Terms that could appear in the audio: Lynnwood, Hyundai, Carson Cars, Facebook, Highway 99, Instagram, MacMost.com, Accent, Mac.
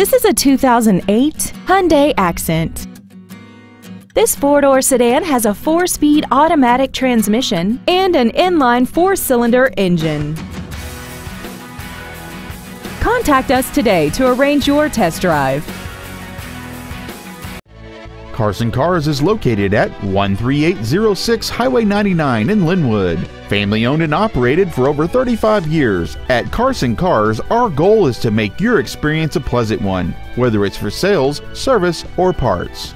This is a 2008 Hyundai Accent. This four-door sedan has a 4-speed automatic transmission and an inline 4-cylinder engine. Contact us today to arrange your test drive. Carson Cars is located at 13806 Highway 99 in Lynnwood. Family owned and operated for over 35 years. At Carson Cars, our goal is to make your experience a pleasant one, whether it's for sales, service, or parts.